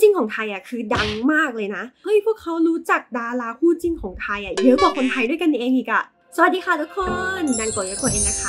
จิ้นของไทยอ่ะคือดังมากเลยนะเฮ้ยพวกเขารู้จักดาราคู่จิ้นของไทยอ่ะเยอะกว่าคนไทยด้วยกันเองอีกอะสวัสดีค่ะทุกคนดันโกยโกยเองนะค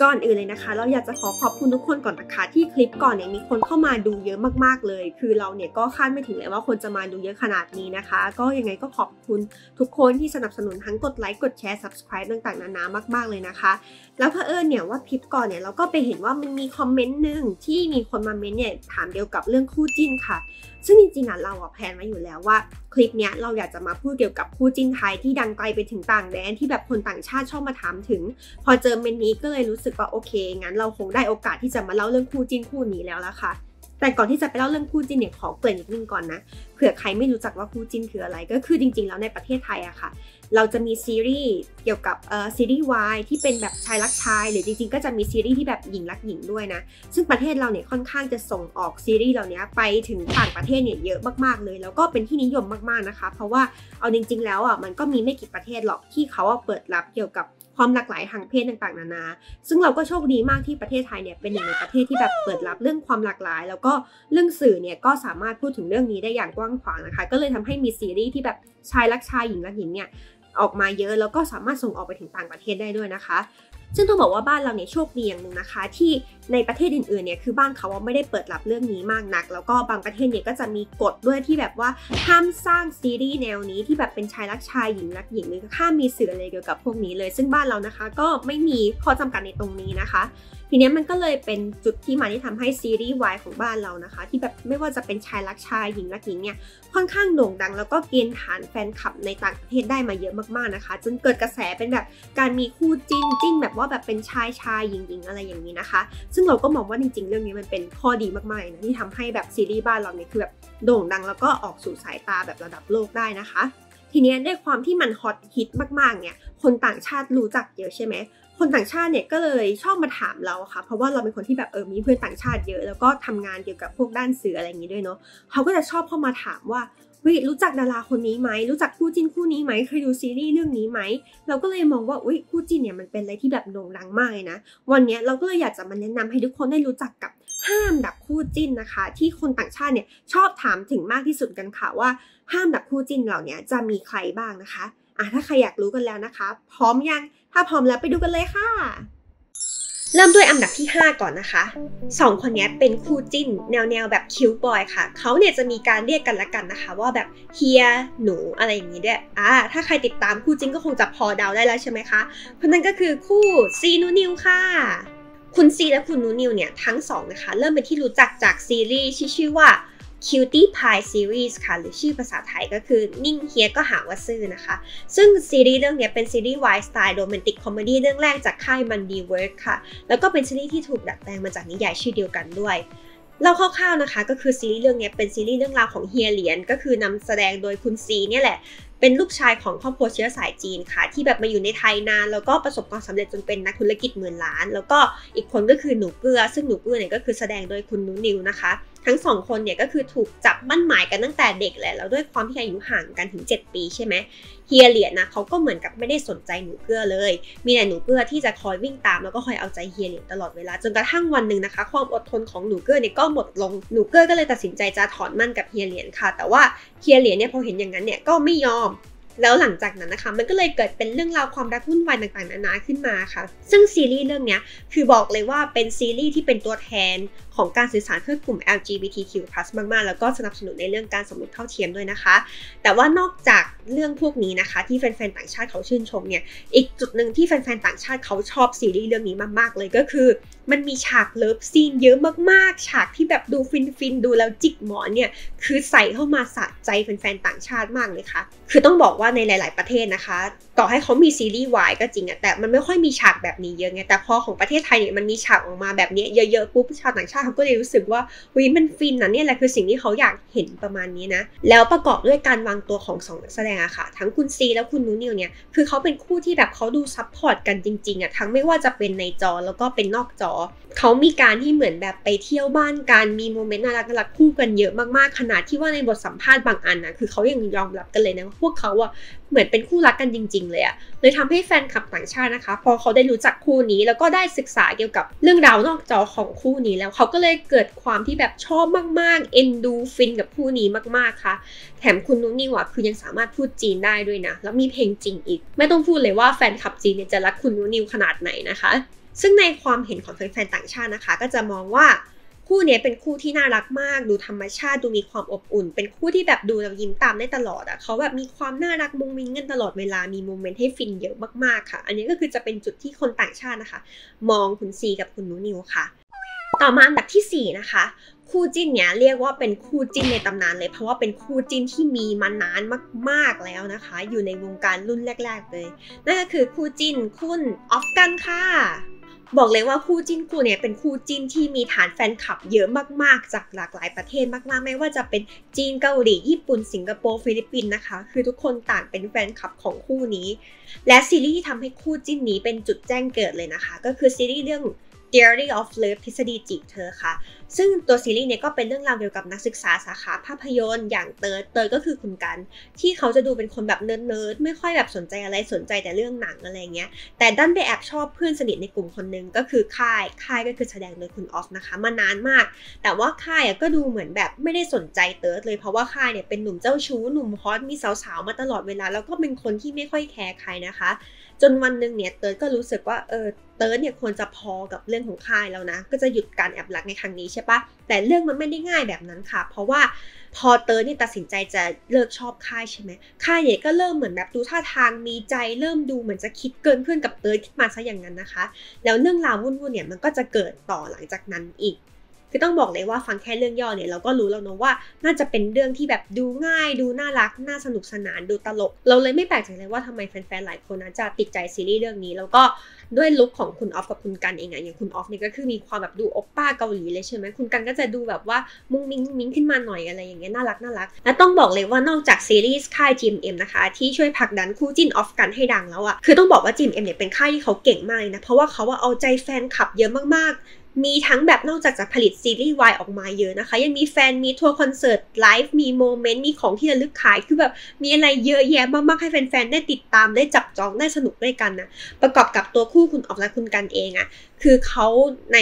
ะก่อนอื่นเลยนะคะเราอยากจะขอบคุณทุกคนก่อนนะคะที่คลิปก่อนเนี่ยมีคนเข้ามาดูเยอะมากๆเลยคือเราเนี่ยก็คาดไม่ถึงเลยว่าคนจะมาดูเยอะขนาดนี้นะคะก็ยังไงก็ขอบคุณทุกคนที่สนับสนุนทั้งกดไลค์กดแชร์ subscribe ต่างๆนานามากๆเลยนะคะแล้วเผอิญเนี่ยว่าคลิปก่อนเนี่ยเราก็ไปเห็นว่ามันมีคอมเมนต์หนึ่งที่มีคนมาเม้นเนี่ยถามเดียวกับเรื่องคู่จิ้นค่ะซึ่งจริงๆอ่ะเราแพลนไว้อยู่แล้วว่าคลิปเนี้ยเราอยากจะมาพูดเกี่ยวกับคู่จิ้นไทยที่ดังไกลไปถึงต่างแดนที่แบบคนต่างชาติชอบมาถามถึงพอเจอเมนนี้ก็เลยรู้สึกว่าโอเคงั้นเราคงได้โอกาสที่จะมาเล่าเรื่องคู่จิ้นคู่นี้แล้วละค่ะแต่ก่อนที่จะไปเล่าเรื่องคู่จิ้นเนี่ยขอเกริ่นนิดนึงก่อนนะเผื่อใครไม่รู้จักว่าคู่จิ้นคืออะไรก็คือจริงๆแล้วในประเทศไทยอะค่ะเราจะมีซีรีส์เกี่ยวกับซีรีส์วายที่เป็นแบบชายรักชายหรือจริงๆก็จะมีซีรีส์ที่แบบหญิงรักหญิงด้วยนะซึ่งประเทศเราเนี่ยค่อนข้างจะส่งออกซีรีส์เหล่านี้ไปถึงต่างประเทศเนี่ยเยอะมากๆเลยแล้วก็เป็นที่นิยมมากๆนะคะเพราะว่าเอาจริงๆแล้วอ่ะมันก็มีไม่กี่ประเทศหรอกที่เขาเปิดรับเกี่ยวกับความหลากหลายทางเพศต่างๆนานาซึ่งเราก็โชคดีมากที่ประเทศไทยเนี่ยเป็นหนึ่งในประเทศที่แบบเปิดรับเรื่องความหลากหลายแล้วก็เรื่องสื่อเนี่ยก็สามารถพูดถึงเรื่องนี้ได้อย่างกว้างขวางนะคะก็เลยทำให้มีซีรีส์ที่แบบชายรักชายหญิงรักหญิงเนี่ยออกมาเยอะแล้วก็สามารถส่งออกไปถึงต่างประเทศได้ด้วยนะคะซึ่งต้องบอกว่าบ้านเราเนี่ยโชคดีอย่างหนึ่งนะคะที่ในประเทศอื่นๆเนี่ยคือบ้านเขาไม่ได้เปิดรับเรื่องนี้มากนักแล้วก็บางประเทศเนี่ยก็จะมีกฎด้วยที่แบบว่าห้ามสร้างซีรีส์แนวนี้ที่แบบเป็นชายรักชายหญิงรักหญิงหรือห้ามมีสื่ออะไรเกี่ยวกับพวกนี้เลยซึ่งบ้านเรานะคะก็ไม่มีข้อจำกัดในตรงนี้นะคะทีนี้มันก็เลยเป็นจุดที่มาที่ทำให้ซีรีส์วายของบ้านเรานะคะที่แบบไม่ว่าจะเป็นชายรักชายหญิงรักหญิงเนี่ยค่อนข้างโด่งดังแล้วก็เกณฑ์ฐานแฟนคลับในต่างประเทศได้มาเยอะมากๆนะคะจนเกิดกระแสเป็นแบบการมีคู่จิ้นแบบว่าแบบเป็นชายชายหญิงหญิงอะไรอย่างนี้นะคะซึ่งเราก็มองว่าจริงๆเรื่องนี้มันเป็นข้อดีมากๆนะที่ทำให้แบบซีรีส์บ้านเราเนี่ยคือแบบโด่งดังแล้วก็ออกสู่สายตาแบบระดับโลกได้นะคะทีนี้ด้วยความที่มันฮอตฮิตมากๆเนี่ยคนต่างชาติรู้จักเยอะใช่ไหมคนต่างชาติเนี่ยก็เลยชอบมาถามเราค่ะเพราะว่าเราเป็นคนที่แบบมีเพื่อนต่างชาติเยอะแล้วก็ทำงานเกี่ยวกับพวกด้านสื่ออะไรอย่างนี้ด้วยเนาะเขาก็จะชอบเข้ามาถามว่าวิรู้จักดาราคนนี้ไหมรู้จักคู่จิ้นคู่นี้ไหมเคยดูซีรีส์เรื่องนี้ไหมเราก็เลยมองว่าอุ้ยคู่จิ้นเนี่ยมันเป็นอะไรที่แบบโด่งดังมากเลยนะวันนี้เราก็เลยอยากจะมาแนะนำให้ทุกคนได้รู้จักกับ5อันดับคู่จิ้นนะคะที่คนต่างชาติเนี่ยชอบถามถึงมากที่สุดกันค่ะว่า5อันดับคู่จิ้นเหล่านี้จะมีใครบ้างนะคะถ้าใครอยากรู้กันแล้วนะคะพร้อมยังถ้าพร้อมแล้วไปดูกันเลยค่ะเริ่มด้วยอันดับที่5ก่อนนะคะ2คนนี้เป็นคู่จิ้นแนวแบบคิวบอยค่ะเขาเนี่ยจะมีการเรียกกันละกันนะคะว่าแบบเฮียหนูอะไรอย่างนี้ด้วยถ้าใครติดตามคู่จิ้นก็คงจะพอเดาได้แล้วใช่ไหมคะเพราะนั่นก็คือคู่ซีนูนิวค่ะคุณซีและคุณนูนิวเนี่ยทั้ง2นะคะเริ่มเป็นที่รู้จักจากซีรีส์ที่ชื่อว่า Cutie Pie Series ค่ะหรือชื่อภาษาไทยก็คือนิ่งเฮียก็หาว่าซื่อนะคะซึ่งซีรีส์เรื่องนี้เป็นซีรีส์วายสไตล์โรแมนติกคอมเมดี้เรื่องแรกจากค่ายมันดีเวิร์คค่ะแล้วก็เป็นซีรีส์ที่ถูกดัดแปลงมาจากนิยายชื่อเดียวกันด้วยเราคร่าวๆนะคะก็คือซีรีส์เรื่องนี้เป็นซีรีส์เรื่องราวของเฮียเหรียญก็คือนำแสดงโดยคุณซีเนี่ยแหละเป็นลูกชายของครอบครัวเชื้อสายจีนค่ะที่แบบมาอยู่ในไทยนานแล้วก็ประสบความสำเร็จจนเป็นนักธุรกิจหมื่นล้านแล้วก็อีกคนก็คือหนูเกลือซึ่งหนูเกลือเนี่ยก็คือแสดงโดยคุณนูนิวนะคะทั้ง2คนเนี่ยก็คือถูกจับมั่นหมายกันตั้งแต่เด็กแหละแล้วด้วยความที่อายุห่างกันถึง7ปีใช่ไหมเฮียเหรียญนะเขาก็เหมือนกับไม่ได้สนใจหนูเกลือเลยมีแต่หนูเกลือที่จะคอยวิ่งตามแล้วก็คอยเอาใจเฮียเหรียญตลอดเวลาจนกระทั่งวันหนึ่งนะคะความอดทนของหนูเกลือเนี่ยก็หมดลงหนูเกลือก็เลยตัดสินใจจะถอนมั่นกับเฮียเหรียญค่ะแต่ว่าเฮียเหรียญเนี่ยพอเห็นอย่างนั้นเนี่ยก็ไม่ยอมแล้วหลังจากนั้นนะคะมันก็เลยเกิดเป็นเรื่องราวความรักวุ่นวายต่างๆนานาขึ้นมาค่ะซึ่งซีรีส์เรื่องนี้คือบอกเลยว่าเป็นซีรีส์ที่เป็นตัวแทนของการสื่อสารเพื่อกลุ่ม LGBTQ+ มากๆแล้วก็สนับสนุนในเรื่องการสมรสเท่าเทียมด้วยนะคะแต่ว่านอกจากเรื่องพวกนี้นะคะที่แฟนๆต่างชาติเขาชื่นชมเนี่ยอีกจุดหนึ่งที่แฟนๆต่างชาติเขาชอบซีรีส์เรื่องนี้มากๆเลยก็คือมันมีฉากเลิฟซีนเยอะมากๆฉากที่แบบดูฟินดูแล้วจิกหมอนเนี่ยคือใส่เข้ามาสะใจแฟนๆต่างชาติมากเลยค่ะคือต้องบอกว่าในหลายๆประเทศนะคะต่อให้เขามีซีรีส์วายก็จริงอะแต่มันไม่ค่อยมีฉากแบบนี้เยอะไงแต่พอของประเทศไทยเนี่ยมันมีฉากออกมาแบบนี้เยอะๆปุ๊บชาวต่างชาติเขาก็เลยรู้สึกว่าวิมันฟินนะเนี่ยแหละคือสิ่งที่เขาอยากเห็นประมาณนี้นะแล้วประกอบด้วยการวางตัวของ2นักแสดงอะค่ะทั้งคุณซีและคุณนูนิวเนี่ยคือเขาเป็นคู่ที่แบบเขาดูซัพพอร์ตกันจริงๆอะทั้งไม่ว่าจะเป็นในจอแล้วก็เป็นนอกจอเขามีการที่เหมือนแบบไปเที่ยวบ้านกันมีโมเมนต์น่ารักคู่กันเยอะมากๆขนาดที่ว่าในบทสัมภาษณ์บางอันนะคือเขายังยอมรับกันเลยนะว่าพวกเขาอะ เหมือนเป็นคู่รักกันจริงๆเลยอะเลยทำให้แฟนคลับต่างชาตินะคะพอเขาได้รู้จักคู่นี้แล้วก็ได้ศึกษาเกี่ยวกับเรื่องราวนอกจอของคู่นี้แล้วเขาก็เลยเกิดความที่แบบชอบมากๆเอ็นดูฟินกับคู่นี้มากๆค่ะแถมคุณนุ้นนี่หว่าคือยังสามารถพูดจีนได้ด้วยนะแล้วมีเพลงจีนอีกไม่ต้องพูดเลยว่าแฟนคลับจีนเนี่ยจะรักคุณนุ้นนิวขนาดไหนนะคะซึ่งในความเห็นของแฟนๆต่างชาตินะคะก็จะมองว่าคู่นี้เป็นคู่ที่น่ารักมากดูธรรมชาติดูมีความอบอุ่นเป็นคู่ที่แบบดูเรายิ้มตามได้ตลอดอ่ะเขาแบบมีความน่ารักมุ้งมิ้งกันตลอดเวลามีโมเมนต์ให้ฟินเยอะมากๆค่ะอันนี้ก็คือจะเป็นจุดที่คนต่างชาตินะคะมองคุณซีกับคุณนุ้นนิวค่ะต่อมาอันดับที่4นะคะคู่จิ้นเนี่ยเรียกว่าเป็นคู่จิ้นในตำนานเลยเพราะว่าเป็นคู่จิ้นที่มีมานานมากๆแล้วนะคะอยู่ในวงการรุ่นแรกๆเลยนั่นก็คือคู่จิ้นคุณออฟกันค่ะบอกเลยว่าคู่จิ้นคู่เนี่ยเป็นคู่จิ้นที่มีฐานแฟนคลับเยอะมากๆจากหลากหลายประเทศมากๆไม่ว่าจะเป็นจีนเกาหลีญี่ปุ่นสิงคโปร์ฟิลิปปินส์นะคะคือทุกคนต่างเป็นแฟนคลับของคู่นี้และซีรีส์ที่ทำให้คู่จิ้นนี้เป็นจุดแจ้งเกิดเลยนะคะก็คือซีรีส์เรื่อง Diary of Love ทฤษฎีจีบเธอค่ะซึ่งตัวซีรีส์เนี่ยก็เป็นเรื่องราวเกี่ยวกับนักศึกษาสาขาภาพยนตร์อย่างเติร์ดก็คือคุณกันที่เขาจะดูเป็นคนแบบเนิร์ดไม่ค่อยแบบสนใจอะไรสนใจแต่เรื่องหนังอะไรเงี้ยแต่ดันไปแอบชอบเพื่อนสนิทในกลุ่มคนนึงก็คือค่ายก็คือแสดงโดยคุณออฟนะคะมานานมากแต่ว่าค่ายก็ดูเหมือนแบบไม่ได้สนใจเติร์ดเลยเพราะว่าค่ายเนี่ยเป็นหนุ่มเจ้าชู้หนุ่มฮอตมีสาวๆมาตลอดเวลาแล้วก็เป็นคนที่ไม่ค่อยแคร์ใครนะคะจนวันนึงเนี่ยเติร์ดก็รู้สึกว่าเติร์ดเนี่ยควรจะพอกับเรื่องของค่ายแล้วนะก็จะหยุดการแอบรักในครั้งนี้แต่เรื่องมันไม่ได้ง่ายแบบนั้นค่ะเพราะว่าพอเติร์ดนี่ตัดสินใจจะเลิกชอบค่ายใช่ไหมค่ายเนี่ยก็เริ่มเหมือนแบบดูท่าทางมีใจเริ่มดูเหมือนจะคิดเกินเพื่อนกับเติร์ดขึ้นมาซะอย่างนั้นนะคะแล้วเรื่องราววุ่นๆเนี่ยมันก็จะเกิดต่อหลังจากนั้นอีกคือต้องบอกเลยว่าฟังแค่เรื่องย่อเนี่ยเราก็รู้แล้วเนาะว่าน่าจะเป็นเรื่องที่แบบดูง่ายดูน่ารักน่าสนุกสนานดูตลกเราเลยไม่แปลกใจเลยว่าทำไมแฟนๆหลายคนนะจะติดใจซีรีส์เรื่องนี้แล้วก็ด้วยลุคของคุณออฟกับคุณกันเองอะอย่างคุณออฟเนี่ยก็คือมีความแบบดูโอปป้าเกาหลีเลยใช่ไหมคุณกันก็จะดูแบบว่ามุ้งมิ้งมุ้งมิ้งขึ้นมาหน่อยอะไรอย่างเงี้ยน่ารักน่ารักและต้องบอกเลยว่านอกจากซีรีส์ค่าย GMM นะคะที่ช่วยผลักดันคู่จิ้นออฟกันให้ดังแล้วอะคือต้องบอกว่า GMM เนี่ยเป็นค่ายที่เขาเก่งมากนะเพราะว่าเขาเอาใจแฟนคลับเยอะมากๆมีทั้งแบบนอกจากจะผลิตซีรีส์วายออกมาเยอะนะคะยังมีแฟนมีทัวร์คอนเสิร์ตไลฟ์มีโมเมนต์มีของที่ระลึกขายคือแบบมีอะไรเยอะแยะมากๆให้แฟนๆได้ติดตามได้จับจองได้สนุกด้วยกันนะประกอบกับตัวคู่คุณออฟและคุณกันเองอะคือเขาใน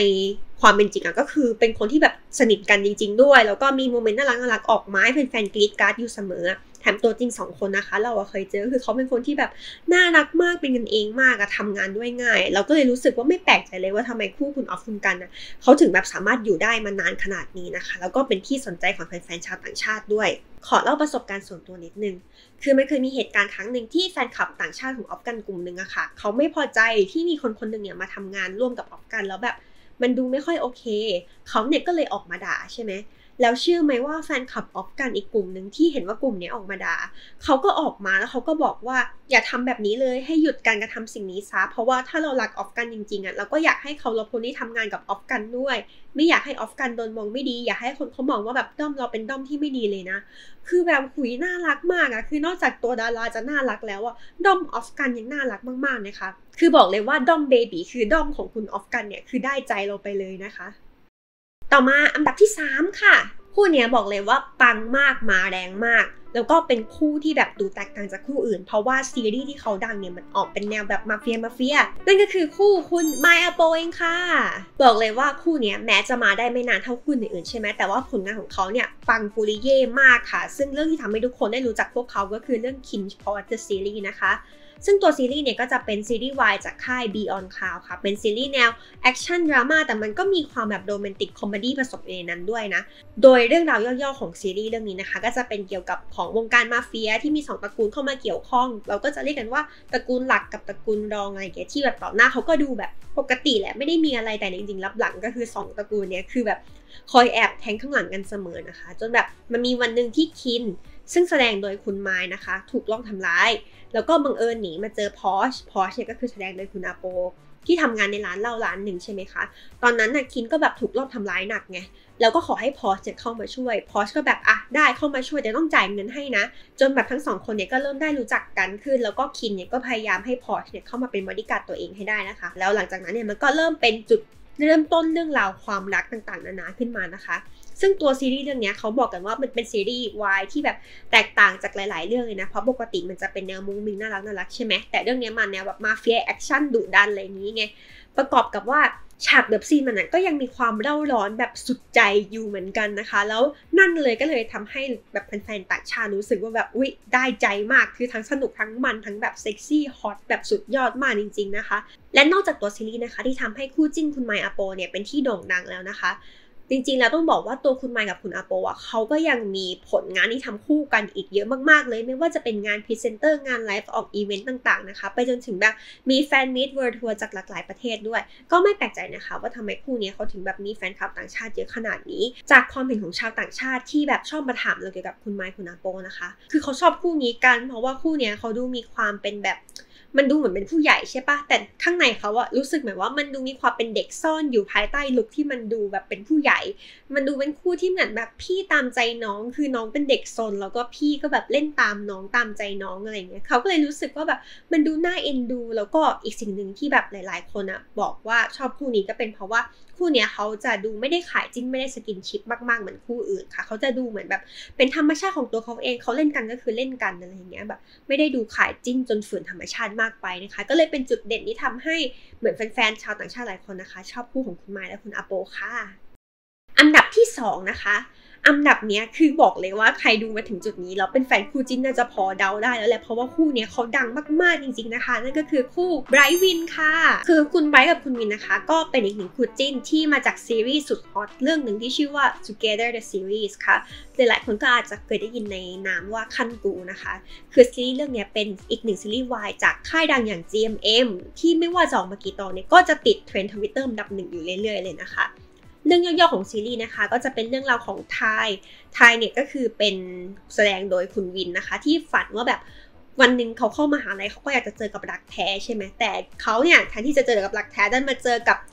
ความเป็นจริงก็คือเป็นคนที่แบบสนิทกันจริงๆด้วยแล้วก็มีโมเมนต์น่ารักๆออกมาให้แฟนๆกรี๊ดการ์ดอยู่เสมอแถมตัวจริง2คนนะคะเราเคยเจอคือเขาเป็นคนที่แบบน่ารักมากเป็นกันเองมากทำงานด้วยง่ายเราก็เลยรู้สึกว่าไม่แปลกใจเลยว่าทำไมคู่คุณออฟคุณกันนะเขาถึงแบบสามารถอยู่ได้มานานขนาดนี้นะคะแล้วก็เป็นที่สนใจของแฟนๆชาวต่างชาติด้วยขอเล่าประสบการณ์ส่วนตัวนิดนึงคือมันเคยมีเหตุการณ์ครั้งหนึ่งที่แฟนคลับต่างชาติของออฟกันกลุ่มนึงอะค่ะเขาไม่พอใจที่มีคนหนึ่งเนี่ยมาทำงานร่วมกับออฟกันแล้วแบบมันดูไม่ค่อยโอเคเขาเนี่ยก็เลยออกมาด่าใช่ไหมแล้วเชื่อไหมว่าแฟนคลับออฟกันอีกกลุ่มหนึ่งที่เห็นว่ากลุ่มนี้ออกมาด่าเขาก็ออกมาแล้วเขาก็บอกว่าอย่าทำแบบนี้เลยให้หยุดการกระทำสิ่งนี้ซะเพราะว่าถ้าเรารักออฟกันจริงๆเราก็อยากให้เขารับคนที่ทำงานกับออฟกันด้วยไม่อยากให้ออฟกันโดนมองไม่ดีอยากให้คนเขามองว่าแบบด้อมเราเป็นด้อมที่ไม่ดีเลยนะคือแบบคุยน่ารักมากคือนอกจากตัวดาราจะน่ารักแล้วด้อมออฟกันยังน่ารักมากๆนะคะคือบอกเลยว่าด้อมเบบี้คือด้อมของคุณออฟกันเนี่ยคือได้ใจเราไปเลยนะคะต่อมาอันดับที่3ค่ะคู่นี้บอกเลยว่าปังมากมาแรงมากแล้วก็เป็นคู่ที่แบบดูแตกต่างจากคู่อื่นเพราะว่าซีรีส์ที่เขาดังเนี่ยมันออกเป็นแนวแบบมาเฟียนั่นก็คือคู่คุณไมอาโปเองค่ะบอกเลยว่าคู่นี้แม้จะมาได้ไม่นานเท่าคู่อื่นใช่ไหมแต่ว่าผลงานของเขาเนี่ยปังปุริเย่มากค่ะซึ่งเรื่องที่ทำให้ทุกคนได้รู้จักพวกเขาก็คือเรื่อง Cutie Pie Series นะคะซึ่งตัวซีรีส์เนี่ยก็จะเป็นซีรีส์วายจากค่าย Be On Cloud ค่ะเป็นซีรีส์แนวแอคชั่นดราม่าแต่มันก็มีความแบบโรแมนติกคอมเมดี้ผสมอยู่ในนั้นด้วยนะโดยเรื่องราวย่อๆของซีรีส์เรื่องนี้นะคะก็จะเป็นเกี่ยวกับของวงการมาเฟียที่มี2ตระกูลเข้ามาเกี่ยวข้องเราก็จะเรียกกันว่าตระกูลหลักกับตระกูลรองอะไรอย่างเงี้ยที่แบบต่อหน้าเขาก็ดูแบบปกติแหละไม่ได้มีอะไรแต่จริงๆลับหลังก็คือ2ตระกูลเนี่ยคือแบบคอยแอบแทงข้างหลังกันเสมอนะคะจนแบบมันมีวันหนึ่งที่คินซึ่งแสดงโดยคุณไม้นะคะถูกล่องทำร้ายแล้วก็บังเอิญหนีมาเจอพอชเนี่ยก็คือแสดงโดยคุณอาโปที่ทำงานในร้านเหล้าร้านหนึ่งใช่ไหมคะตอนนั้นนะคินก็แบบถูกล่องทำร้ายหนักไงแล้วก็ขอให้พอชเนี่ยเข้ามาช่วยพอชก็แบบได้เข้ามาช่วยแต่ต้องจ่ายเงินให้นะจนแบบทั้ง2คนเนี่ยก็เริ่มได้รู้จักกันขึ้นแล้วก็คินเนี่ยก็พยายามให้พอชเนี่ยเข้ามาเป็นบอดี้การ์ดตัวเองให้ได้นะคะแล้วหลังจากนั้นเนี่ยมันก็เริ่มเป็นจุดเริ่มต้นเรื่องราวความรักต่างๆนานาขึ้นมานะคะ ซึ่งตัวซีรีส์เรื่องนี้เขาบอกกันว่ามันเป็นซีรีส์วายที่แบบแตกต่างจากหลายๆเรื่องเลยนะเพราะปกติมันจะเป็นแนวมุ้งมิ้งน่ารักน่ารักใช่ไหมแต่เรื่องนี้มันแนวแบบมาเฟียแอคชั่นดุดันอะไรนี้ไงประกอบกับว่าฉากเลิฟซีนมันก็ยังมีความเร่าร้อนแบบสุดใจอยู่เหมือนกันนะคะแล้วนั่นเลยก็เลยทำให้แบบแฟนๆต่างชาติรู้สึกว่าแบบอุ๊ยได้ใจมากคือทั้งสนุกทั้งมันทั้งแบบเซ็กซี่ฮอตแบบสุดยอดมากจริงๆนะคะและนอกจากตัวซีรีส์นะคะที่ทำให้คู่จิ้นคุณไมค์อาโปเนี่ยเป็นที่โด่งดังแล้วนะคะจริงๆแล้วต้องบอกว่าตัวคุณไมค์กับคุณอาโปะเขาก็ยังมีผลงานที่ทำคู่กันอีกเยอะมากๆเลยไม่ว่าจะเป็นงานพรีเซนเตอร์งานไลฟ์ออกอีเวนต์ต่างๆนะคะไปจนถึงแบบมีแฟนมิตรเวิลด์ทัวร์จากหลากหลายประเทศด้วยก็ไม่แปลกใจนะคะว่าทำไมคู่นี้เขาถึงแบบมีแฟนคลับต่างชาติเยอะขนาดนี้จากความเห็นของชาวต่างชาติที่แบบชอบมาถามเราเกี่ยวกับคุณไมค์คุณอาโปะนะคะคือเขาชอบคู่นี้กันเพราะว่าคู่นี้เขาดูมีความเป็นแบบมันดูเหมือนเป็นผู้ใหญ่ใช่ปะแต่ข้างในเขาอะรู้สึกเหมือนว่ามันดูมีความเป็นเด็กซ่อนอยู่ภายใต้ลุคที่มันดูแบบเป็นผู้ใหญ่มันดูเป็นคู่ที่เหมือนแบบพี่ตามใจน้องคือน้องเป็นเด็กซนแล้วก็พี่ก็แบบเล่นตามน้องตามใจน้องอะไรเงี้ยเขาก็เลยรู้สึกว่าแบบมันดูน่าเอ็นดูแล้วก็อีกสิ่งหนึ่งที่แบบหลายๆคนอะบอกว่าชอบคู่นี้ก็เป็นเพราะว่าคู่เนี้ยเขาจะดูไม่ได้ขายจิ้นไม่ได้สกินชิปมากๆเหมือนคู่อื่นค่ะเขาจะดูเหมือนแบบเป็นธรรมชาติของตัวเขาเองเขาเล่นกันก็คือเล่นกันอะไรอย่างเงี้ยแบบไม่ได้ดูขายจิ้นจนฝืนธรรมชาติมากไปนะคะก็เลยเป็นจุดเด่นที่ทำให้เหมือนแฟนๆชาวต่างชาติหลายคนนะคะชอบคู่ของคุณไมค์และคุณอาโปค่ะอันดับที่2นะคะอันดับนี้คือบอกเลยว่าใครดูมาถึงจุดนี้แล้วเป็นแฟนคู่จิ้นน่าจะพอเดาได้แล้วแหละเพราะว่าคู่นี้เขาดังมากๆจริงๆนะคะนั่นก็คือคู่ไบรท์วินค่ะคือคุณไบรท์กับคุณวินนะคะก็เป็นอีกหนึ่งคู่จิ้นที่มาจากซีรีส์สุดฮอตเรื่องหนึ่งที่ชื่อว่า 2gether The Series ค่ะหลายๆคนก็อาจจะเคยได้ยินในนามว่าคันกูนะคะคือซีรีส์เรื่องนี้เป็นอีกหนึ่งซีรีส์วายจากค่ายดังอย่าง GMM ที่ไม่ว่าจะออกมากี่ตอนเนี่ยก็จะติดเทรนด์ Twitter อันดับหนึ่งอยู่เรื่อยๆเลยนะคะเรื่องย่อๆของซีรีส์นะคะก็จะเป็นเรื่องราวของไทยเนี่ยก็คือเป็นแสดงโดยคุณวินนะคะที่ฝันว่าแบบวันหนึ่งเขาเข้ามหาลัยเขาก็อยากจะเจอกับรักแท้ใช่ไหมแต่เขาเนี่ยแทนที่จะเจอกับรักแท้ดันมาเจอกับ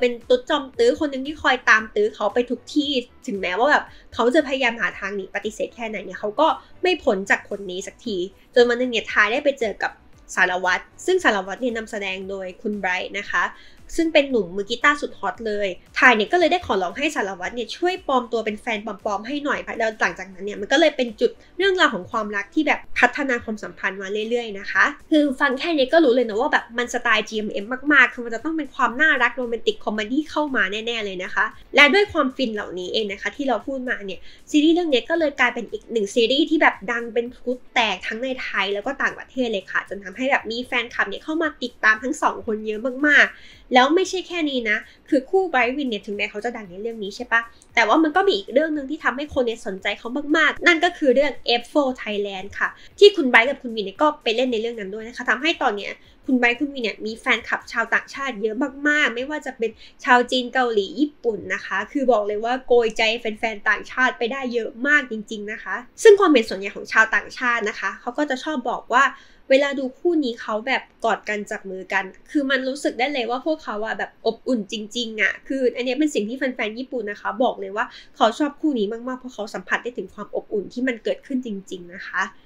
เป็นตุ๊ดจอมตื้อคนหนึ่งที่คอยตามตื้อเขาไปทุกที่ถึงแม้ว่าแบบเขาจะพยายามหาทางหนีปฏิเสธแค่ไหนเนี่ยเขาก็ไม่พ้นจากคนนี้สักทีจนวันหนึ่งเนี่ยไทยได้ไปเจอกับสารวัตรซึ่งสารวัตรเนี่ยนำแสดงโดยคุณไบรท์นะคะซึ่งเป็นหนุ่มมือกีตาร์สุดฮอตเลยไทยเนี่ยก็เลยได้ขอร้องให้สารวัตรเนี่ยช่วยปลอมตัวเป็นแฟนปลอมๆให้หน่อยแล้วหลังจากนั้นเนี่ยมันก็เลยเป็นจุดเรื่องราวของความรักที่แบบพัฒนาความสัมพันธ์มาเรื่อยๆนะคะคือฟังแค่นี้ก็รู้เลยนะว่าแบบมันสไตล์ GMM มากๆคือมันจะต้องเป็นความน่ารักโรแมนติกคอมเมดี้เข้ามาแน่ๆเลยนะคะและด้วยความฟินเหล่านี้เองนะคะที่เราพูดมาเนี่ยซีรีส์เรื่องนี้ก็เลยกลายเป็นอีกหนึ่งซีรีส์ที่แบบดังเป็นพลุแตกทั้งในไทยแล้วก็ต่างประเทศเลยค่ะจนทำให้แบบมีแฟนคลับเนี่ยเข้ามาติดตามทั้ง2คนเยอะมากๆแล้วไม่ใช่แค่นี้นะคือคู่ไบรท์วินเนี่ยถึงแม้เขาจะดังในเรื่องนี้ใช่ปะแต่ว่ามันก็มีอีกเรื่องหนึ่งที่ทำให้คนเนี่ยสนใจเขามากๆนั่นก็คือเรื่อง F4 Thailand ค่ะที่คุณไบรท์กับคุณวินเนี่ยก็ไปเล่นในเรื่องนั้นด้วยนะคะทำให้ตอนเนี้ยคุณไบรท์คุณวินเนี่ยมีแฟนคลับชาวต่างชาติเยอะมากๆไม่ว่าจะเป็นชาวจีนเกาหลีญี่ปุ่นนะคะคือบอกเลยว่าโกยใจแฟนๆต่างชาติไปได้เยอะมากจริงๆนะคะซึ่งความเป็นส่วนใหญ่ของชาวต่างชาตินะคะเขาก็จะชอบบอกว่าเวลาดูคู่นี้เขาแบบกอดกันจับมือกันคือมันรู้สึกได้เลยว่าพวกเขาอะแบบอบอุ่นจริงๆอะคืออันนี้เป็นสิ่งที่แฟนๆญี่ปุ่นนะคะบอกเลยว่าเขาชอบคู่นี้มากๆเพราะเขาสัมผัสได้ถึงความอบอุ่นที่มันเกิดขึ้นจริงๆนะคะ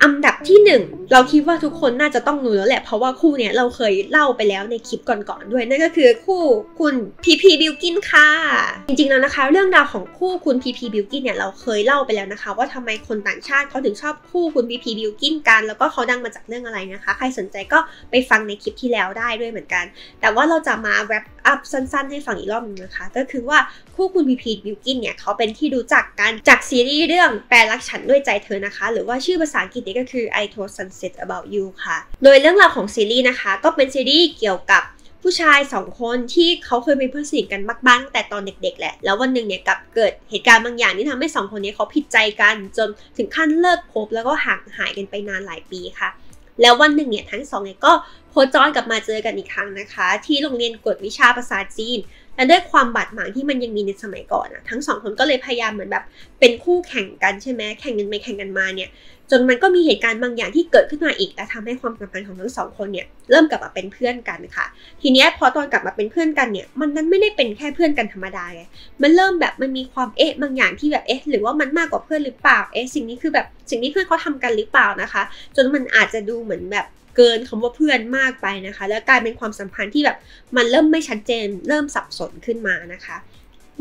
อันดับที่1เราคิดว่าทุกคนน่าจะต้องรู้แล้วแหละเพราะว่าคู่เนี้ยเราเคยเล่าไปแล้วในคลิปก่อนๆด้วยนั่นก็คือคู่คุณพีพีบิลกินค่ะจริงๆแล้วนะคะเรื่องราวของคู่คุณพีพีบิลกินเนี่ยเราเคยเล่าไปแล้วนะคะว่าทำไมคนต่างชาติเขาถึงชอบคู่คุณพีพีบิลกินกันแล้วก็เขาดังมาจากเรื่องอะไรนะคะใครสนใจก็ไปฟังในคลิปที่แล้วได้ด้วยเหมือนกันแต่ว่าเราจะมาแรปอัพสั้นๆให้ฟังอีกรอบนึงนะคะก็คือว่าคู่คุณพีพีบิลกินเนี่ยเขาเป็นที่รู้จักกันจากซีรีส์เรื่องแปลรักฉันด้วยใจเธอนะคะหรือว่าชื่อภาษาอังกฤษก็คือ I Told Sunset About You ค่ะโดยเรื่องราวของซีรีส์นะคะก็เป็นซีรีส์เกี่ยวกับผู้ชาย2คนที่เขาเคยเป็นเพื่อนสนิทกันมากๆตั้งแต่ตอนเด็กๆแหละแล้ววันหนึ่งเนี่ยกับเกิดเหตุการณ์บางอย่างที่ทำให้2คนนี้เขาผิดใจกันจนถึงขั้นเลิกคบแล้วก็ห่างหายกันไปนานหลายปีค่ะแล้ววันหนึ่งเนี่ยทั้ง2เนี่ยก็โคจรกลับมาเจอกันอีกครั้งนะคะที่โรงเรียนกวดวิชาภาษาจีนและด้วยความบาดหมางที่มันยังมีในสมัยก่อนนะทั้ง2คนก็เลยพยายามเหมือนแบบเป็นคู่แข่งกันใช่ไหมแข่งกันไปแข่งกันมาเนี่ยจนมันก็มีเหตุการณ์บางอย่างที่เกิดขึ้นมาอีกและทำให้ความสัมพันธ์ของทั้ง2คนเนี่ยเริ่มกลับมาเป็นเพื่อนกันค่ะทีนี้พอตอนกลับมาเป็นเพื่อนกันเนี่ยมันนั้นไม่ได้เป็นแค่เพื่อนกันธรรมดาไงมันเริ่มแบบมันมีความบางอย่างที่แบบหรือว่ามันมากกว่าเพื่อนหรือเปล่าสิ่งนี้คือแบบสิ่งนี้เพื่อนเขาทำกันหรือเปล่านะคะจนมันอาจจะดูเหมือนแบบเกินคำว่าเพื่อนมากไปนะคะแล้วกลายเป็นความสัมพันธ์ที่แบบมันเริ่มไม่ชัดเจนเริ่มสับสนขึ้นมานะคะ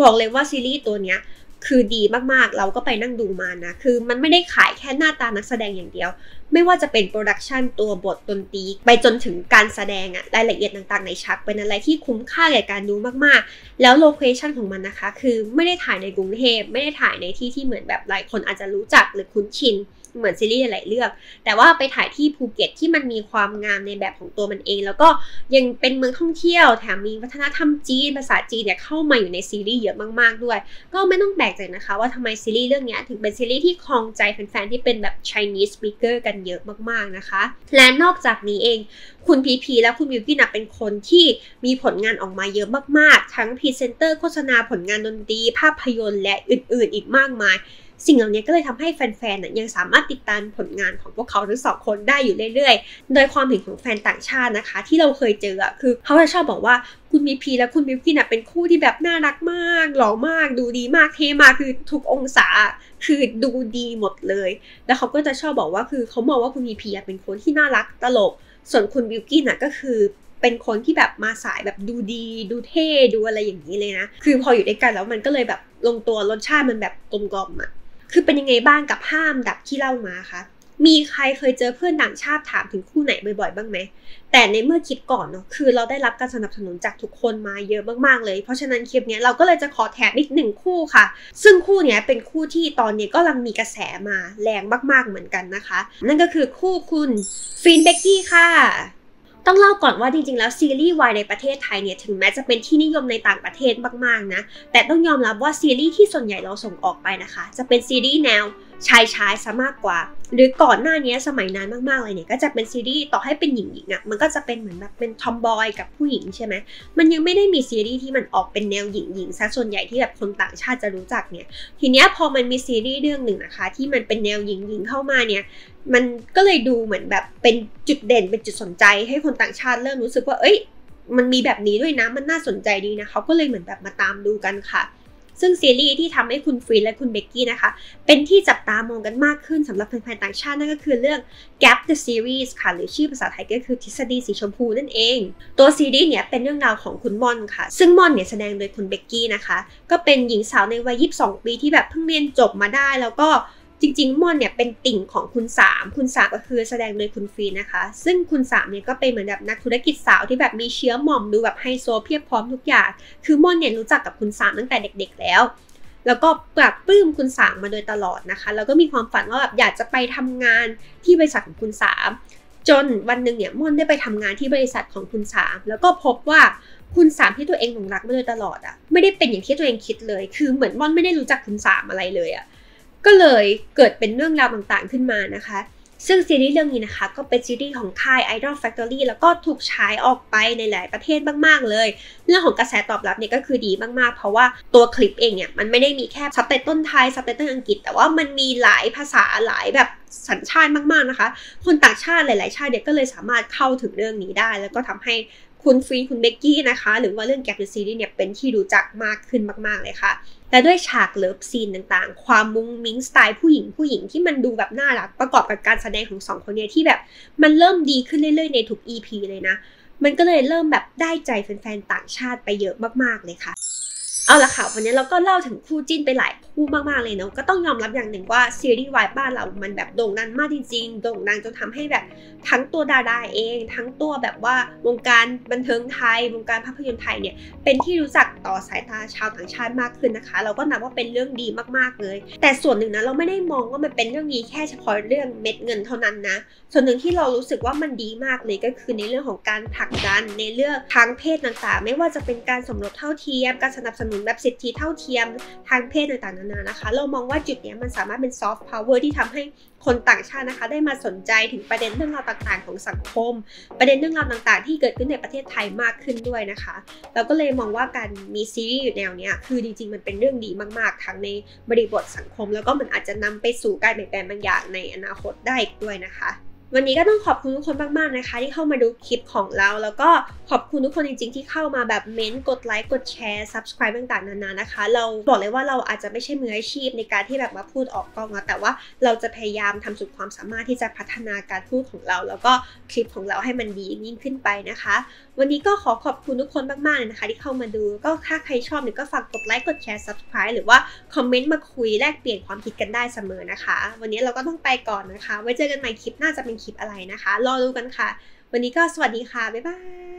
บอกเลยว่าซีรีส์ตัวเนี้ยคือดีมากๆเราก็ไปนั่งดูมานะคือมันไม่ได้ขายแค่หน้าตานักแสดงอย่างเดียวไม่ว่าจะเป็นโปรดักชันตัวบทดนตรีไปจนถึงการแสดงอะรายละเอียดต่างๆในฉากเป็นอะไรที่คุ้มค่าแก่การดูมากๆแล้วโลเคชันของมันนะคะคือไม่ได้ถ่ายในกรุงเทพไม่ได้ถ่ายในที่ที่เหมือนแบบหลายคนอาจจะรู้จักหรือคุ้นชินเหมือนซีรีส์หลายเรื่องแต่ว่าไปถ่ายที่ภูเก็ตที่มันมีความงามในแบบของตัวมันเองแล้วก็ยังเป็นเมืองท่องเที่ยวแถมมีวัฒนธรรมจีนภาษาจีนเนี่ยเข้ามาอยู่ในซีรีส์เยอะมากๆด้วยก็ไม่ต้องแปลกใจนะคะว่าทำไมซีรีส์เรื่องนี้ถึงเป็นซีรีส์ที่ครองใจแฟนๆที่เป็นแบบ Chinese speaker กันเยอะมากๆนะคะและนอกจากนี้เองคุณพีพีและคุณบิวกี้น่ะเป็นคนที่มีผลงานออกมาเยอะมากๆทั้งพรีเซนเตอร์โฆษณาผลงานดนตรีภาพยนตร์และอื่นๆอีกมากมายสิ่งเหล่านี้ก็เลยทำให้แฟนๆยังสามารถติดตามผลงานของพวกเขาทั้งสองคนได้อยู่เรื่อยๆโดยความเห็นของแฟนต่างชาตินะคะที่เราเคยเจอคือเขาจะชอบบอกว่าคุณพีพีและคุณบิวกี้เป็นคู่ที่แบบน่ารักมากหล่อมากดูดีมากเท่มากคือทุกองศาคือดูดีหมดเลยแล้วเขาก็จะชอบบอกว่าคือเขามองว่าคุณพีพีเป็นคนที่น่ารักตลกส่วนคุณบิวกี้ก็คือเป็นคนที่แบบมาสายแบบดูดีดูเท่ดูอะไรอย่างนี้เลยนะคือพออยู่ด้วยกันแล้วมันก็เลยแบบลงตัวรสชาติมันแบบกลมกล่อมอ่ะคือเป็นยังไงบ้างกับห้ามดับที่เล่ามาคะมีใครเคยเจอเพื่อนต่างชาติถามถึงคู่ไหนบ่อยๆบ้างไหมแต่ในเมื่อคลิปก่อนเนาะคือเราได้รับการสนับสนุนจากทุกคนมาเยอะมากๆเลยเพราะฉะนั้นคลิปนี้เราก็เลยจะขอแถมอีกหนึ่งคู่ค่ะซึ่งคู่นี้เป็นคู่ที่ตอนนี้ก็กำลังมีกระแสมาแรงมากๆเหมือนกันนะคะนั่นก็คือคู่คุณฟินเบกกี้ค่ะต้องเล่าก่อนว่าจริงๆแล้วซีรีส์วายในประเทศไทยเนี่ยถึงแม้จะเป็นที่นิยมในต่างประเทศมากๆนะแต่ต้องยอมรับว่าซีรีส์ที่ส่วนใหญ่เราส่งออกไปนะคะจะเป็นซีรีส์แนวชายซะมากกว่าหรือก่อนหน้านี้สมัยนั้นมากๆเลยเนี่ยก็จะเป็นซีรีส์ต่อให้เป็นหญิงๆมันก็จะเป็นเหมือนแบบเป็นทอมบอยกับผู้หญิงใช่ไหมมันยังไม่ได้มีซีรีส์ที่มันออกเป็นแนวหญิงๆซะส่วนใหญ่ที่แบบคนต่างชาติจะรู้จักเนี่ยทีเนี้ยพอมันมีซีรีส์เรื่องหนึ่งนะคะที่มันเป็นแนวหญิงๆเข้ามาเนี่ยมันก็เลยดูเหมือนแบบเป็นจุดเด่นเป็นจุดสนใจให้คนต่างชาติเริ่มรู้สึกว่าเอ้ยมันมีแบบนี้ด้วยนะมันน่าสนใจดีนะเขาก็เลยเหมือนแบบมาตามดูกันค่ะซึ่งซีรีส์ที่ทำให้คุณฟินและคุณเบกกี้นะคะเป็นที่จับตามองกันมากขึ้นสำหรับแฟนๆต่างชาตินั่นก็คือเรื่อง Gap the Series ค่ะหรือชื่อภาษาไทยก็คือทฤษฎีสีชมพูนั่นเองตัวซีรีส์เนี่ยเป็นเรื่องราวของคุณมอนค่ะซึ่งมอนเนี่ยแสดงโดยคุณเบกกี้นะคะก็เป็นหญิงสาวในวัย22ปีที่แบบเพิ่งเรียนจบมาได้แล้วก็จริงๆมอนเนี่ยเป็นติ่งของคุณ3คุณ3ก็คือแสดงโดยคุณฟินนะคะซึ่งคุณ3เนี่ยก็เป็นเหมือนแบบนักธุรกิจสาวที่แบบมีเชื้อหม่อมดูแบบไฮโซเพียบพร้อมทุกอย่างคือมอนเนี่ยรู้จักกับคุณ3ตั้งแต่เด็กๆแล้วก็ปรับปลื้มคุณ3มาโดยตลอดนะคะแล้วก็มีความฝันว่าแบบอยากจะไปทำงานที่บริษัทของคุณ3จนวันหนึ่งเนี่ยมอนได้ไปทำงานที่บริษัทของคุณ3แล้วก็พบว่าคุณ3ที่ตัวเองหลงรักมาโดยตลอดไม่ได้เป็นอย่างที่ตัวเองคิดเลยคือเหมือนมอนไม่ได้รู้จักคุณ3อะไรเลยก็เลยเกิดเป็นเรื่องราวต่างๆขึ้นมานะคะซึ่งซีรีส์เรื่องนี้นะคะก็เป็นซีรีส์ของค่าย Idol Factory แล้วก็ถูกฉายออกไปในหลายประเทศมากๆเลยเรื่องของกระแสตอบรับเนี่ยก็คือดีมากๆเพราะว่าตัวคลิปเองเนี่ยมันไม่ได้มีแค่ซับไตเติลไทยซับไตเติลอังกฤษแต่ว่ามันมีหลายภาษาหลายแบบสัญชาติมากๆนะคะคนต่างชาติหลายๆชาติเนี่ยก็เลยสามารถเข้าถึงเรื่องนี้ได้แล้วก็ทำให้คุณฟินคุณเบกกี้นะคะหรือว่าเรื่อง Gap the Series เนี่ยเป็นที่รู้จักมากขึ้นมากๆเลยค่ะและด้วยฉากเลิฟซีนต่างๆความมุ้งมิ้งสไตล์ผู้หญิงที่มันดูแบบน่ารักประกอบกับการแสดงของ2คนเนี่ยที่แบบมันเริ่มดีขึ้นเรื่อยๆในทุก EP เลยนะมันก็เลยเริ่มแบบได้ใจแฟนๆต่างชาติไปเยอะมากๆเลยค่ะเอาละค่ะวันนี้เราก็เล่าถึงคู่จิ้นไปหลายคู่มากๆเลยเนาะก็ต้องยอมรับอย่างหนึ่งว่าซีรีส์วายบ้านเรามันแบบโด่งดังมากจริงๆโด่งดังจนทำให้แบบทั้งตัวดาราเองทั้งตัวแบบว่าวงการบันเทิงไทยวงการภาพยนตร์ไทยเนี่ยเป็นที่รู้จักต่อสายตาชาวต่างชาติมากขึ้นนะคะเราก็นับว่าเป็นเรื่องดีมากๆเลยแต่ส่วนหนึ่งนะเราไม่ได้มองว่ามันเป็นเรื่องดีแค่เฉพาะเรื่องเม็ดเงินเท่านั้นนะส่วนหนึ่งที่เรารู้สึกว่ามันดีมากเลยก็คือในเรื่องของการผลักดันในเรื่องทางเพศต่างๆไม่ว่าจะเป็นการสมรสเท่าเทียมการสนับสนุนแบบสิทธิเท่าเทียมทางเพศต่างๆนานานะคะเรามองว่าจุดนี้มันสามารถเป็นซอฟต์พาวเวอร์ที่ทำให้คนต่างชาตินะคะได้มาสนใจถึงประเด็นเรื่องราวต่างๆของสังคมประเด็นเรื่องราวต่างๆที่เกิดขึ้นในประเทศไทยมากขึ้นด้วยนะคะเราก็เลยมองว่าการมีซีรีส์อยู่แนวนี้คือจริงๆมันเป็นเรื่องดีมากๆทั้งในบริบทสังคมแล้วก็มันอาจจะนำไปสู่การเปลี่ยนแปลงบางอย่างในอนาคตได้อีกด้วยนะคะ วันนี้ก็ต้องขอบคุณทุกคนมากๆนะคะที่เข้ามาดูคลิปของเราแล้วก็ขอบคุณทุกคนจริงๆที่เข้ามาแบบเม้นกดไลค์กดแชร์ subscribe ต่างๆนานานะคะเราบอกเลยว่าเราอาจจะไม่ใช่มืออาชีพในการที่แบบว่าพูดออกกล้องนะแต่ว่าเราจะพยายามทำสุดความสามารถที่จะพัฒนาการพูดของเราแล้วก็คลิปของเราให้มันดียิ่งขึ้นไปนะคะวันนี้ก็ขอขอบคุณทุกคนมากๆนะคะที่เข้ามาดูก็ถ้าใครชอบเนี่ยก็ฝากกดไลค์กดแชร์ subscribe หรือว่าคอมเมนต์มาคุยแลกเปลี่ยนความคิดกันได้เสมอนะคะวันนี้เราก็ต้องไปก่อนนะคะไว้เจอกันใหม่คลิปหน้าจะเป็นคลิปอะไรนะคะรอดูกันค่ะวันนี้ก็สวัสดีค่ะบ๊ายบาย